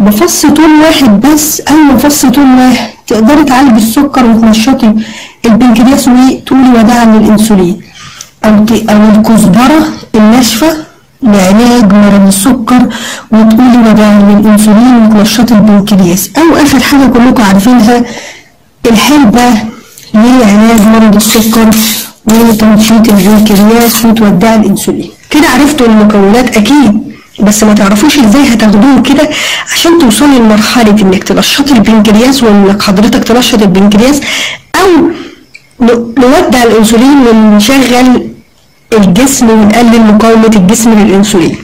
بفص طول واحد بس، ايوه فص طول واحد تقدري تعالجي السكر وتنشطي البنكرياس وتقولي وداعا للانسولين، او الكزبره الناشفه لعلاج مرض السكر وتقولي وداعا للانسولين وتنشطي البنكرياس، او اخر حاجه كلكم عارفينها الحلبه لعلاج مرض السكر وتنشيط البنكرياس وتوداعي الانسولين. كده عرفتوا المكونات اكيد، بس ما تعرفوش ازاي هتاخدوهم كده عشان توصلي لمرحله انك تنشطي البنكرياس، وانك حضرتك تنشط البنكرياس او نودع الانسولين ونشغل الجسم ونقلل مقاومه الجسم للانسولين.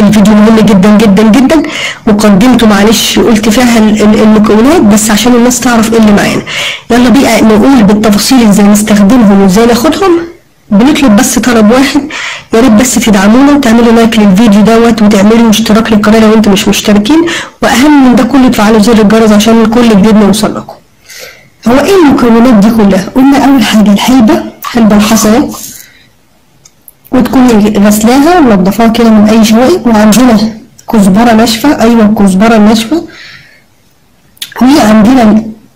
الفيديو مهم جدا جدا جدا، وقدمته معلش قلت فيها المكونات بس عشان الناس تعرف ايه اللي معانا. يلا بقى نقول بالتفاصيل ازاي نستخدمهم وازاي ناخدهم. بنطلب بس طلب واحد، يا ريت بس تدعمونا وتعملوا لايك للفيديو دوت وتعملوا اشتراك للقناه لو انتم مش مشتركين، واهم من ده كله تفعلوا زر الجرس عشان كل جديد يوصل لكم. هو ايه المكونات دي كلها؟ قلنا اول حاجه الحلبه، حلبه الحصيات، وتكوني غسلاها ونضفاها كده من اي شوائب، وعندنا كزبره ناشفه، ايوه الكزبره الناشفه، وعندنا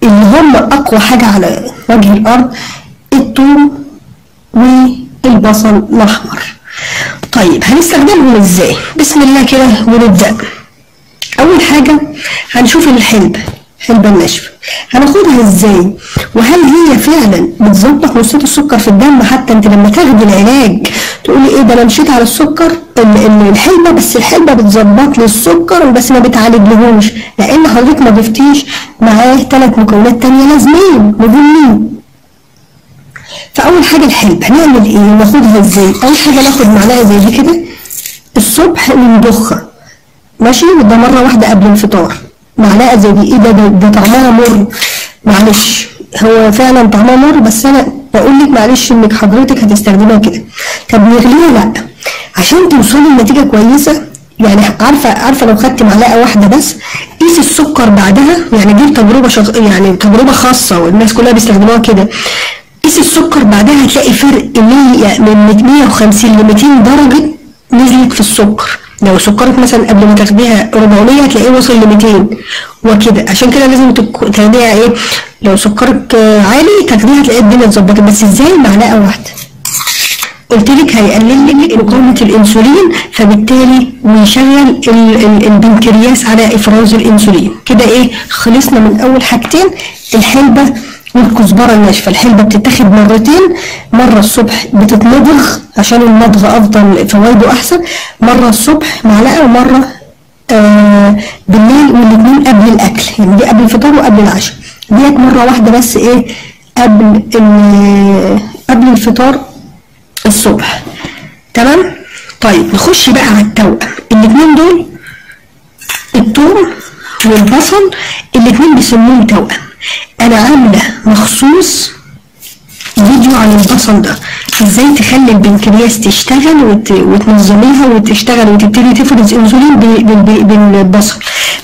اللي هم اقوى حاجه على وجه الارض الثوم والبصل الاحمر. طيب هنستخدمهم ازاي؟ بسم الله كده ونبدا. اول حاجه هنشوف الحلبه، الحلبه الناشفه هناخدها ازاي، وهل هي فعلا بتظبط نسبه السكر في الدم؟ حتى انت لما تاخدي العلاج تقولي ايه ده انا مشيت على السكر الحلبه، بس الحلبه بتظبط لي السكر بس ما بتعالجلهوش، لان حضرتك ما ضفتيش معاه ثلاث مكونات ثانيه لازمين مهمين. فاول حاجه الحلبه هنعمل ايه وناخدها ازاي؟ اول حاجه ناخد معلقه زي دي كده الصبح وندخها ماشي، وده مره واحده قبل الفطار، معلقه زي دي. ايه ده طعمها مر، معلش هو فعلا طعمها مر، بس انا بقول لك معلش انك حضرتك هتستخدمها كده. طب نغليها؟ لا، عشان توصلي لنتيجه كويسه يعني عارفه لو خدت معلقه واحده بس قيسي السكر بعدها، يعني دي تجربه يعني تجربه خاصه والناس كلها بيستخدموها كده. قيس السكر بعدها هتلاقي فرق 100 من 150 ل 200 درجه نزلت في السكر. لو سكرك مثلا قبل ما تاخديها 400 هتلاقيه وصل ل 200 وكده. عشان كده لازم تاخديها ايه، لو سكرك عالي تاخديها هتلاقي الدنيا اتظبطت. بس ازاي؟ معلقه واحده، قلتلك هيقلل لك مقاومه الانسولين، فبالتالي ويشغل البنكرياس على افراز الانسولين. كده ايه، خلصنا من اول حاجتين الحلبه والكزبره الناشفه. الحلبه بتتاخد مرتين، مره الصبح بتتمضغ عشان المضغ افضل فوائده احسن، مره الصبح معلقه ومره بالليل، والاثنين قبل الاكل، يعني دي قبل الفطار وقبل العشاء. ديت مره واحده بس ايه قبل الفطار الصبح. تمام؟ طيب نخش بقى على التوأم. الاثنين دول الثوم والبصل الاثنين بيسموهم توأم. انا عامله مخصوص فيديو عن البصل ده ازاي تخلي البنكرياس تشتغل وتنظميها وتشتغل وتبتدي تفرز انسولين بالبصل،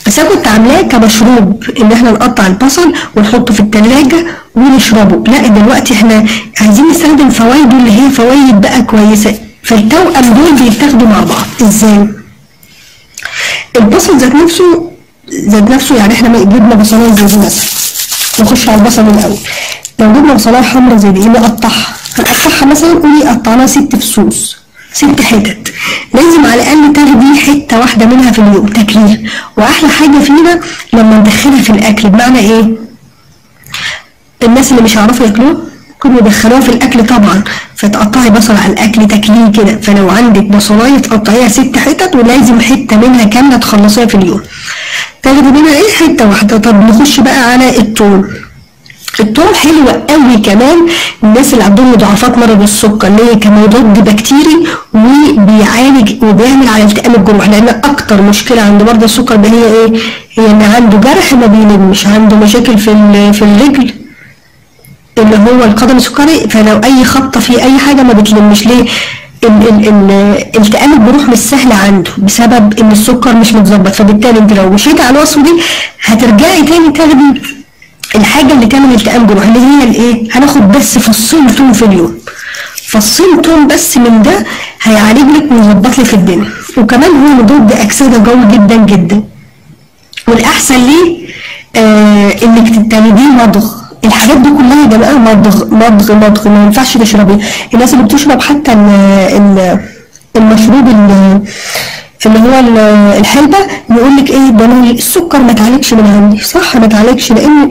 بس انا كنت عاملاه كمشروب ان احنا نقطع البصل ونحطه في التلاجة ونشربه. لا دلوقتي احنا عايزين نستخدم فوائده اللي هي فوايد بقى كويسه، فالتوأم دول بيتاخدوا مع بعض. ازاي؟ البصل ذات نفسه يعني احنا جبنا بصلين زي دي مثلا، نخش على البصل الاول. لو جبنا بصلايه حمرا زي دي نقطعها، هنقطعها مثلا قولي قطعناها 6 فصوص، 6 حتت، لازم على الاقل تاخدي حته واحده منها في اليوم تاكليها. واحلى حاجه فينا لما ندخلها في الاكل، بمعنى ايه؟ الناس اللي مش هيعرفوا ياكلوه كانوا يدخلوها في الاكل طبعا، فتقطعي بصل على الاكل تاكليه كده. فلو عندك بصلايه تقطعيها 6 حتت، ولازم حته منها كامله تخلصيها في اليوم، تاخدي منها ايه حته واحده. طب نخش بقى على الثوم. الثوم حلو قوي كمان الناس اللي عندهم مضاعفات مرض السكر، ليه؟ كمضاد بكتيري وبيعالج وبيعمل على التئام الجروح، لان اكتر مشكله عند مرضى السكر ده هي ايه؟ هي ان عنده جرح ما بيلمش، عنده مشاكل في الرجل اللي هو القدم السكري، فلو اي خبطه في اي حاجه ما بتلمش. ليه؟ التئام الجروح مش سهل عنده بسبب ان السكر مش متظبط، فبالتالي انت لو مشيتي على الوصفه دي هترجعي تاني تاخدي الحاجه اللي تعمل التئام جروح اللي هي الايه؟ هناخد بس فصين توم في اليوم، فصين توم بس من ده هيعالج لك ويظبط لك في الدنيا، وكمان هو مضاد اكسده قوي جدا جدا. الاحسن ليه انك تعمليه مضغ. الحاجات دي كلها ده بقى مضغ ما ينفعش تشربيه. الناس اللي بتشرب حتى المشروب اللي هو الحلبة يقول لك ايه ده السكر ما تعالجش من عندي، صح ما تعالجش، لان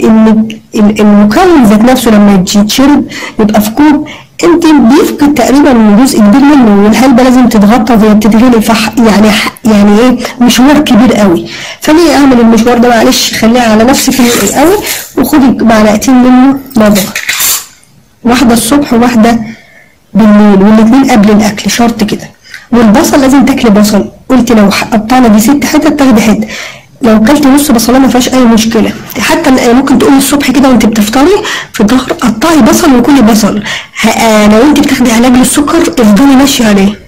المكون ذات نفسه لما يجي يتشرب يبقى في كوب انت بيفقد تقريبا جزء كبير منه، والحلبة لازم تتغطى وهي بتتغلي يعني ايه مشوار كبير قوي. فليه اعمل المشوار ده؟ معلش خليها على نفسي في الاول، وخدي معلقتين منه مضغ، واحدة الصبح وواحدة بالليل، والاتنين قبل الاكل شرط كده. والبصل لازم تاكلي بصل، قلت لو قطعنا دي 6 حتت تاخدي حته، لو كلت نص بصله ما فيهاش اي مشكله، حتى ممكن تقومي الصبح كده وانت بتفطري في الظهر قطعي بصل وكلي بصل. لو انت بتاخدي علاج للسكر افضلي ماشيه عليه،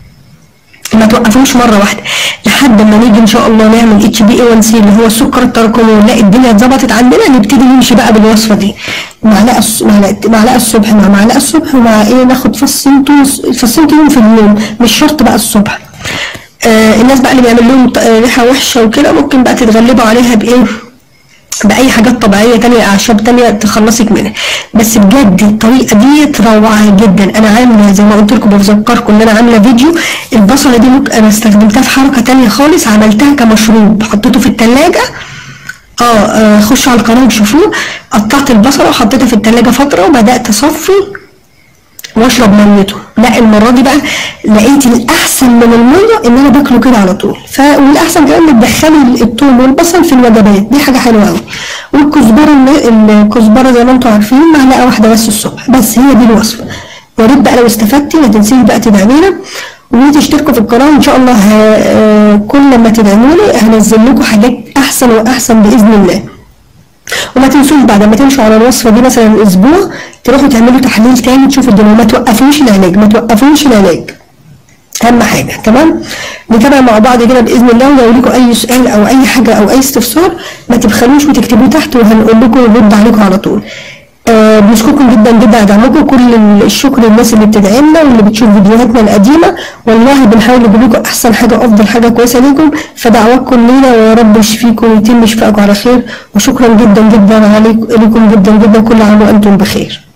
ما توقفوش مره واحده لحد ما نيجي ان شاء الله نعمل HbA1c اللي هو السكر التراكمي ونلاقي الدنيا اتظبطت عندنا، نبتدي نمشي بقى بالوصفه دي. معلقه الصبح مع معلقه الصبح ومع ايه ناخد فصين توم في اليوم، مش شرط بقى الصبح. الناس بقى اللي بيعمل لهم ريحه وحشه وكده ممكن بقى تتغلبوا عليها بايه؟ باي حاجات طبيعيه ثانيه، اعشاب ثانيه تخلصك منها. بس بجد الطريقه دي روعه جدا. انا عامله زي ما قلت لكم، بذكركم ان انا عامله فيديو البصله دي انا استخدمتها في حركه ثانيه خالص، عملتها كمشروب حطيته في الثلاجه. خشوا على القناه وشوفوه. قطعت البصله وحطيتها في الثلاجه فتره وبدات اصفي واشرب ميته. لا المره دي بقى لقيت الاحسن من الميه ان انا باكله كده على طول، والاحسن كمان انك تدخلي الثوم والبصل في الوجبات، دي حاجه حلوه قوي. الكزبره زي ما انتم عارفين معلقه واحده بس الصبح، بس هي دي الوصفه. يا ريت بقى لو استفدتي ما تنسيش بقى تدعمينا وتشتركوا في القناه، وان شاء الله كل ما تدعموني هنزل لكم حاجات احسن واحسن باذن الله. وما تنسوش بعد ما تمشوا على الوصفه دي مثلا اسبوع تروحوا تعملوا تحليل تاني تشوفوا الدنيا، ما توقفوش العلاج اهم حاجه. تمام، نتابع مع بعض كده باذن الله. ولو لكم اي سؤال او اي حاجه او اي استفسار ما تبخلوش وتكتبوه تحت وهنقول لكم ونرد عليكم على طول. بنشكركم جدا جدا على دعمكم، كل الشكر للناس اللي بتدعمنا واللي بتشوف فيديوهاتنا القديمه، والله بنحاول نجيب لكم احسن حاجه وافضل حاجه كويسه ليكم، فدعواتكم لينا ويا رب يشفيكم ويتم شفائكم على خير. وشكرا جدا جدا عليكم، لكم جدا جدا، كل عام وانتم بخير.